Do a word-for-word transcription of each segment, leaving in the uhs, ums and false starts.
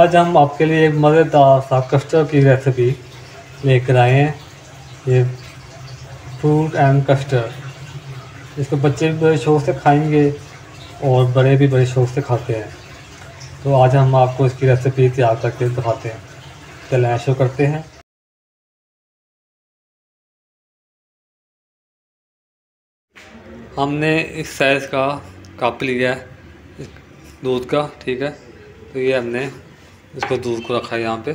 आज हम आपके लिए एक मज़ेदार सा कस्टर्ड की रेसिपी लेकर आए हैं। ये फ्रूट एंड कस्टर्ड, इसको बच्चे भी बड़े शौक़ से खाएंगे और बड़े भी बड़े शौक़ से खाते हैं। तो आज हम आपको इसकी रेसिपी तैयार करके दिखाते हैं। चलें शुरू करते हैं। हमने इस साइज़ का कप लिया है दूध का, ठीक है। तो ये हमने इसको दूध को रखा है यहाँ पे।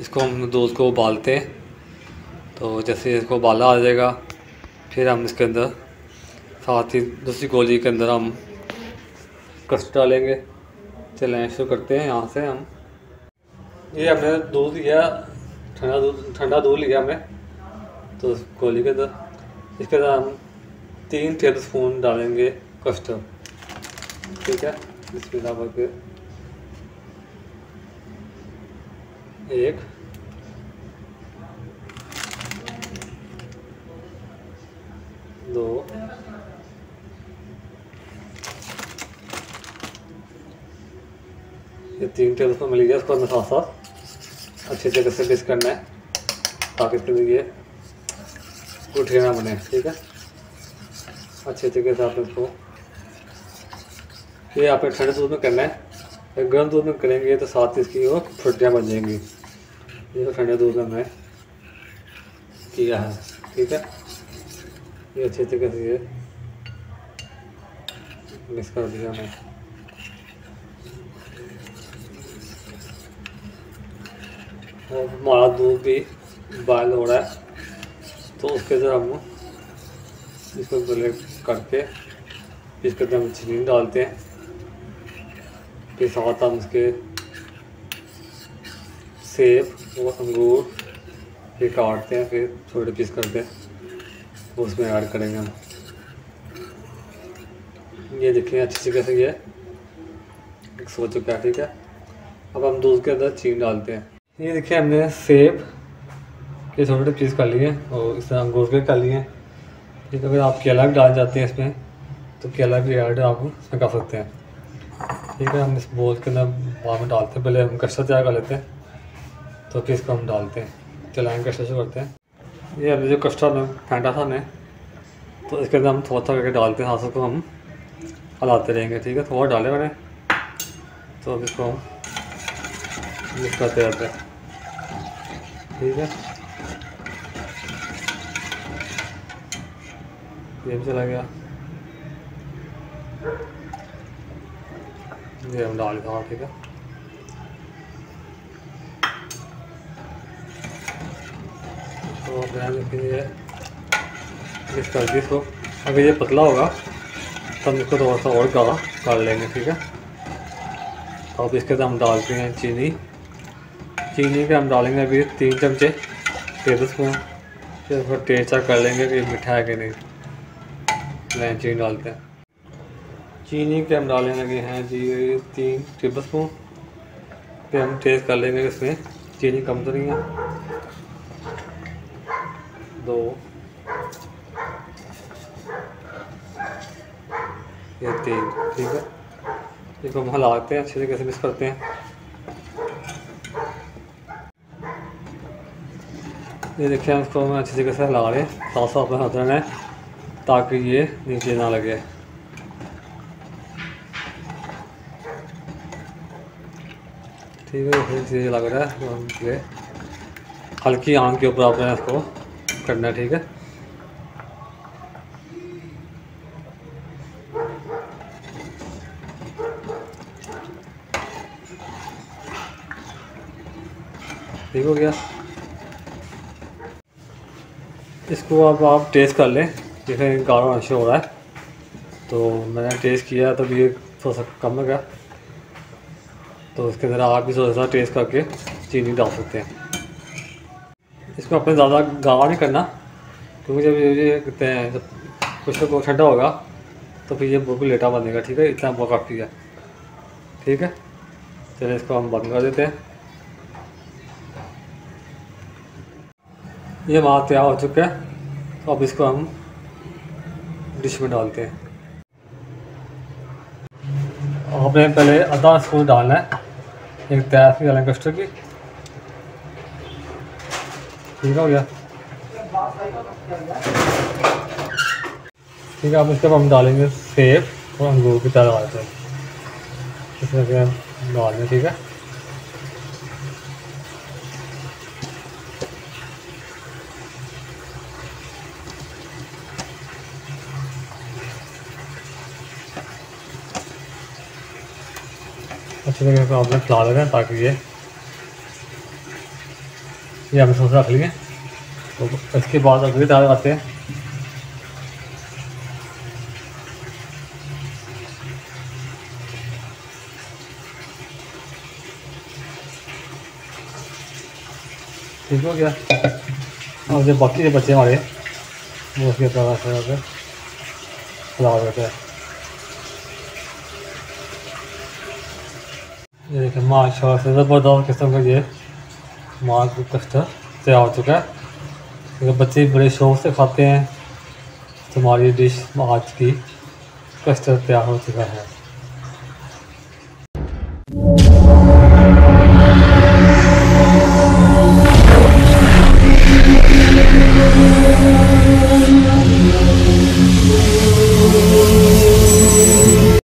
इसको हम दूध को उबालते हैं। तो जैसे इसको उबाला आ जाएगा फिर हम इसके अंदर साथ ही दूसरी गोली के अंदर हम कस्टर्ड डालेंगे। चलें शुरू करते हैं। यहाँ से हम ये हमने दूध लिया, ठंडा दूध ठंडा दूध लिया हमने। तो गोली के अंदर इसके अंदर हम तीन टेबल स्पून डालेंगे कस्टर्ड, ठीक है। इसमें डाल के एक दो ये तीन टेबल स्पून मिल गया। उसको हमें साथ साथ अच्छी जगह से मिक्स करना है ताकि इसके लिए गुठली ना बने, ठीक है। अच्छी तरीके से आपने इसको, ये आपने ठंडे दूध में करना है। गर्म दूध में करेंगे तो साथ ही इसकी वो फुटियाँ बन जाएंगी। ये तो ठंडे दूध में हमने किया है, ठीक है। ये अच्छे तरीके से ये मिक्स कर दिया हमने। और हमारा दूध भी बॉयल हो रहा है तो उसके अंदर हम इसको गले करके इसके अंदर हम चीनी डालते हैं। फिर साथ हम इसके सेब और अंगूर फिर काटते हैं, फिर छोटे पीस करते हैं वो उसमें ऐड करेंगे हम। ये देखिए अच्छी तरीके से ये मिक्स हो चुका है, ठीक है। अब हम दूध के अंदर चीनी डालते हैं। ये देखिए हमने सेब के छोटे छोटे पीस कर लिए और इस तरह अंगूर के कर लिए। ठीक है, अगर आप केला भी डाल जाते हैं इसमें तो केला भी ऐड आप इसमें कर सकते हैं, ठीक है। हम इस बोल के अंदर बाद में डालते हैं, पहले हम कस्टर्ड तैयार कर लेते हैं तो फिर इसको हम डालते हैं। चलो हम कस्टर्ड शुरू करते हैं। ये हमने जो कस्टर्ड में फेंटा था हमने तो इसके अंदर हम थोड़ा थोड़ा करके डालते हैं, हाथों को हम हलाते रहेंगे, ठीक है। थोड़ा डाले मैंने तो अब इसको हम मिक्स करते रहते हैं, ठीक है। ये भी चला गया, ये हम डाल दिया, ठीक है। तो इस कर इसको, अगर ये पतला होगा तो हम इसको थोड़ा सा और गाढ़ा कर लेंगे, ठीक है। तो अब इसके अंदर हम डालते हैं चीनी। चीनी के हम डालेंगे अभी तीन चमचे टेबल स्पून। फिर टेस्ट चेक कर लेंगे कि मीठा है कि नहीं। लाइन चीनी डालते हैं। चीनी के हम डालने लगे हैं जी तीन टेबल स्पून। फिर हम टेस्ट कर लेंगे इसमें चीनी कम तो नहीं है। दो या तीन, ठीक है। इसको हम हलाते हैं अच्छे तरीके से, मिक्स करते हैं। ये देखिए हम इसको अच्छे तरीके से हला रहे हैं, साफ साफ हाथ रहना है ताकि ये नीचे ना लगे। ठीक है, ये लग रहा है तो हम ये हल्की आंच के ऊपर आपने इसको करना है, ठीक है। ठीक हो गया। इसको अब आप टेस्ट कर लें, जैसे गाढ़ा होना शुरू हो रहा है। तो मैंने टेस्ट किया तब ये थोड़ा सा कम लगा, तो इसके अंदर आप भी थोड़ा सा टेस्ट करके चीनी डाल सकते हैं। इसको अपने ज़्यादा गाढ़ा नहीं करना क्योंकि जब ये कहते हैं जब कुछ को ठंडा होगा तो फिर ये बिल्कुल लेटा बनेगा, ठीक है। इतना बहुत काफ़ी है, ठीक है। चलिए इसको हम बंद कर देते हैं। ये हमारा तैयार हो चुका है। तो अब इसको हम डिश में डालते हैं। आपने पहले आधा स्पून डालना है एक तैयार से डालेंगे कस्टर्ड की। ठीक हो गया। ठीक है, अब इसके बाद हम डालेंगे सेब और अंगूर की तरह डालते हैं, इसमें से हम डाल दें। ठीक है, अच्छे तरीके से आपने फैला देना ताकि ये ये आप सोच रख लिए। तो इसके बाद अगले दाल आते हैं, ठीक हो गया। और जो बाकी जो बच्चे हमारे वो उसके तरह से फैला देते हैं। ये देखिए माशाल्लाह से ज़बरदस्त किस्म का ये मार्क कस्टर्ड तैयार हो चुका है। तो बच्चे बड़े शौक से खाते हैं। तुम्हारी डिश आज की कस्टर्ड तैयार हो चुका है।